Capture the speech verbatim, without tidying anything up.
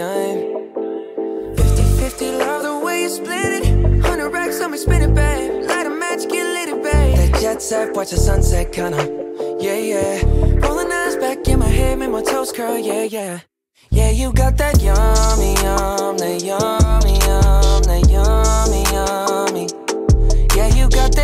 dime. Fifty fifty love the way you split it. one hundred racks on me, spin it, babe. Light a match, get lit it, babe. That jet set, watch the sunset, kinda. Yeah, yeah. Rolling eyes back in my head, make my toes curl, yeah, yeah. Yeah, you got that yummy, yum, that yummy, yum, that yummy, yummy. Yeah, you got that.